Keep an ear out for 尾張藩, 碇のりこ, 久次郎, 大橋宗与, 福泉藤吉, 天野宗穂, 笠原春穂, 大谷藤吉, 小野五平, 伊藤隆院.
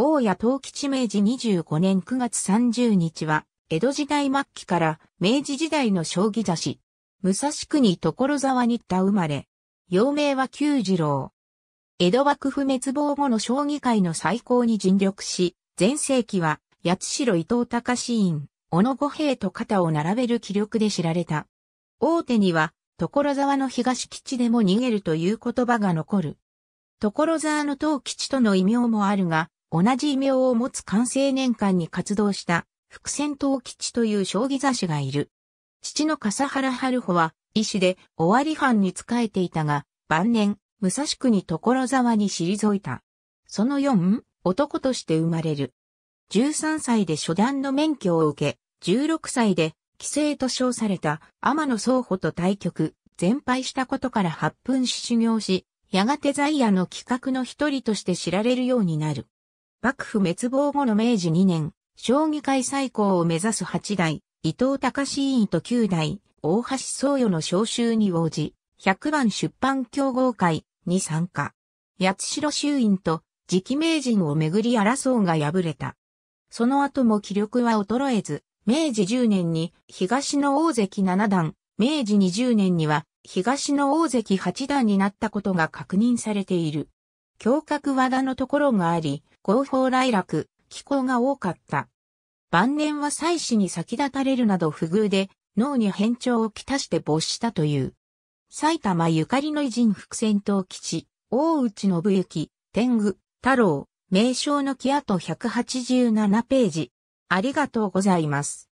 大谷藤吉明治25年9月30日は、江戸時代末期から明治時代の将棋指し。武蔵国所沢新田生まれ。幼名は久次郎。江戸幕府滅亡後の将棋界の再興に尽力し、全盛期は、八代伊藤隆院、小野五平と肩を並べる棋力で知られた。大手には、所沢の東吉でも逃げるという言葉が残る。所沢の藤吉との異名もあるが、同じ異名を持つ寛政年間に活動した、福泉藤吉という将棋指しがいる。父の笠原春穂は、医師で尾張藩に仕えていたが、晩年、武蔵国所沢に退いた。その4、男として生まれる。13歳で初段の免許を受け、16歳で、棋聖と称された天野宗穂と対局、全敗したことから発奮し修行し、やがて在野の企画の一人として知られるようになる。幕府滅亡後の明治2年、将棋界最高を目指す8代、伊藤隆院と9代、大橋宗与の召集に応じ、百番出版競合会に参加。八代秋院と次期名人をめぐり争うが敗れた。その後も気力は衰えず、明治10年に東の大関7段、明治20年には東の大関8段になったことが確認されている。胸郭和田のところがあり、豪放来落、奇行が多かった。晩年は妻子に先立たれるなど不遇で、脳に変調をきたして没したという。埼玉ゆかりの偉人福泉藤吉、大内信之、天狗、太郎、名将の記あと187ページ。ありがとうございます。